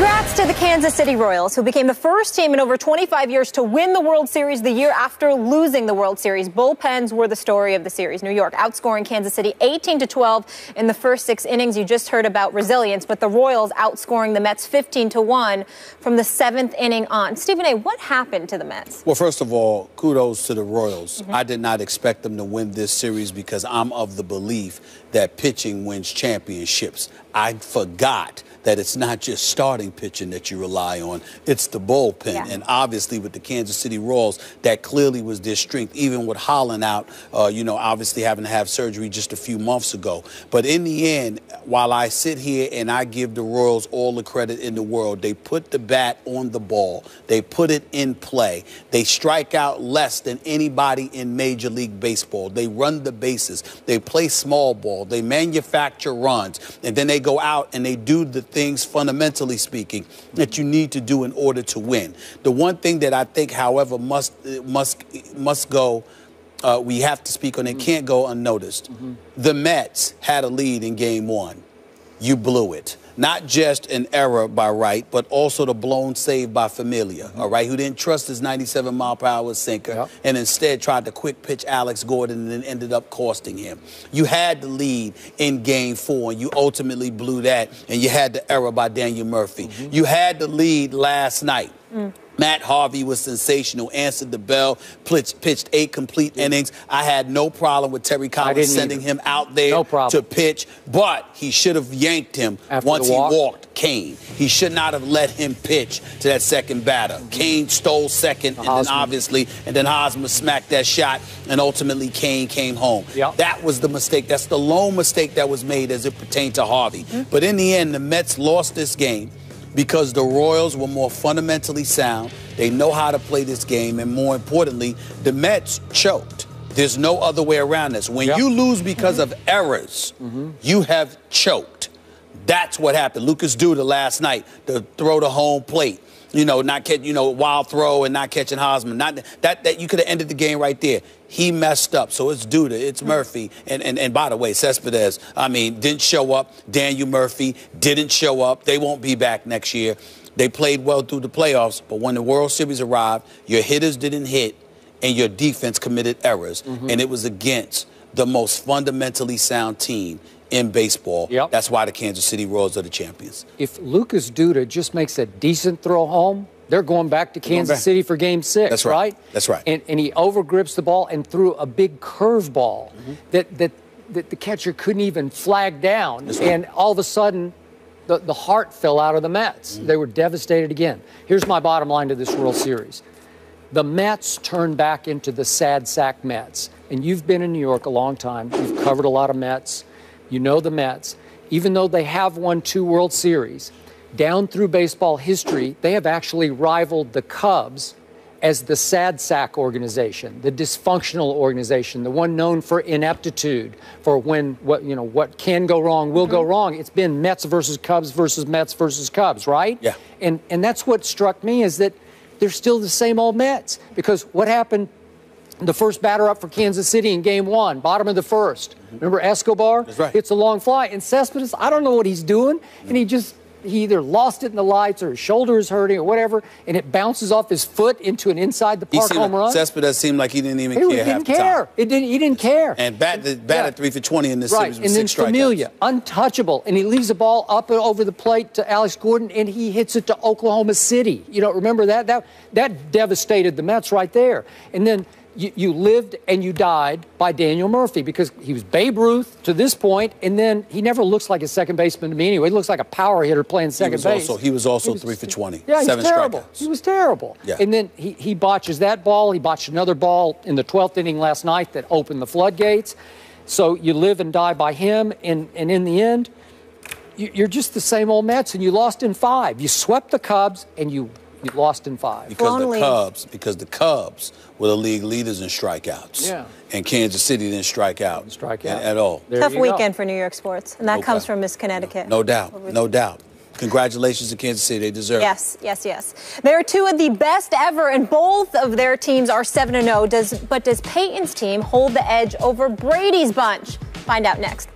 Congrats to the Kansas City Royals, who became the first team in over 25 years to win the World Series the year after losing the World Series. Bullpens were the story of the series. New York outscoring Kansas City 18-12 in the first 6 innings. You just heard about resilience, but the Royals outscoring the Mets 15-1 from the 7th inning on. Stephen A., what happened to the Mets? Well, first of all, kudos to the Royals. I did not expect them to win this series because I'm of the belief that pitching wins championships. I forgot that it's not just starting pitching that you rely on, it's the bullpen. Yeah. And obviously with the Kansas City Royals, that clearly was their strength, even with Holland out, you know, obviously having to have surgery just a few months ago. But in the end, while I sit here and I give the Royals all the credit in the world, they put the bat on the ball, they put it in play, they strike out less than anybody in Major League Baseball, they run the bases, they play small ball, they manufacture runs, and then they go out and they do the things, fundamentally speaking, that you need to do in order to win. The one thing that I think, however, must go, we have to speak on, it can't go unnoticed. The Mets had a lead in Game 1. You blew it. Not just an error by Wright, but also the blown save by Familia, all right, who didn't trust his 97-mile-per-hour sinker and instead tried to quick pitch Alex Gordon and ended up costing him. You had the lead in Game 4, and you ultimately blew that, and you had the error by Daniel Murphy. You had the lead last night. Matt Harvey was sensational, answered the bell, pitched 8 complete innings. I had no problem with Terry Collins sending him out there to pitch, but he should have yanked him once he walked Kane. He should not have let him pitch to that second batter. Kane stole second, and then obviously, and then Hosmer smacked that shot, and ultimately Kane came home. That was the mistake. That's the lone mistake that was made as it pertained to Harvey. But in the end, the Mets lost this game because the Royals were more fundamentally sound. They know how to play this game, and more importantly, the Mets choked. There's no other way around this. When you lose because of errors, you have choked. That's what happened. Lucas Duda last night, the throw to home plate, you know, not catch, you know, wild throw and not catching Hosmer. That you could have ended the game right there. He messed up. So it's Duda, it's Murphy, and by the way, Cespedes, I mean, didn't show up. Daniel Murphy didn't show up. They won't be back next year. They played well through the playoffs, but when the World Series arrived, your hitters didn't hit and your defense committed errors, and it was against the most fundamentally sound team in baseball. That's why the Kansas City Royals are the champions. If Lucas Duda just makes a decent throw home, they're going back to Kansas City for Game 6, that's right? That's right. And he overgrips the ball and threw a big curveball that the catcher couldn't even flag down. And all of a sudden, the heart fell out of the Mets. They were devastated again. Here's my bottom line to this World Series. The Mets turned back into the sad sack Mets. And you've been in New York a long time. You've covered a lot of Mets. You know the Mets, even though they have won 2 World Series, down through baseball history, they have actually rivaled the Cubs as the sad sack organization, the dysfunctional organization, the one known for ineptitude, for when what can go wrong will go wrong. It's been Mets versus Cubs versus Mets versus Cubs, right? Yeah. And that's what struck me, is that they're still the same old Mets, because what happened? The first batter up for Kansas City in Game 1, bottom of the first. Remember Escobar? That's right. Hits a long fly. And Cespedes, I don't know what he's doing. And he either lost it in the lights or his shoulder is hurting or whatever, and it bounces off his foot into an inside-the-park home run. Cespedes seemed like he didn't even care half the time. He didn't care. And batted 3-for-20 in this series with 6 strikeouts. And then Familia, untouchable, and he leaves the ball up and over the plate to Alex Gordon, and he hits it to Oklahoma City. You know, remember that? That devastated the Mets right there. And then you lived and you died by Daniel Murphy, because he was Babe Ruth to this point, and then he never looks like a second baseman to me anyway. He looks like a power hitter playing second base. He was 3-for-20. Yeah, 7 terrible. Strikeouts. He was terrible. Yeah. And then he botches that ball. He botched another ball in the 12th inning last night that opened the floodgates. So you live and die by him, and in the end, you're just the same old Mets, and you lost in 5. You swept the Cubs, and you lost in 5. Because the Cubs were the league leaders in strikeouts. Yeah. And Kansas City didn't strike out. Didn't strike out. At all. Tough weekend for New York sports. And that comes from Miss Connecticut. No doubt. No doubt. Congratulations to Kansas City. They deserve it. Yes, yes, yes. They're 2 of the best ever, and both of their teams are 7-0. But does Peyton's team hold the edge over Brady's bunch? Find out next.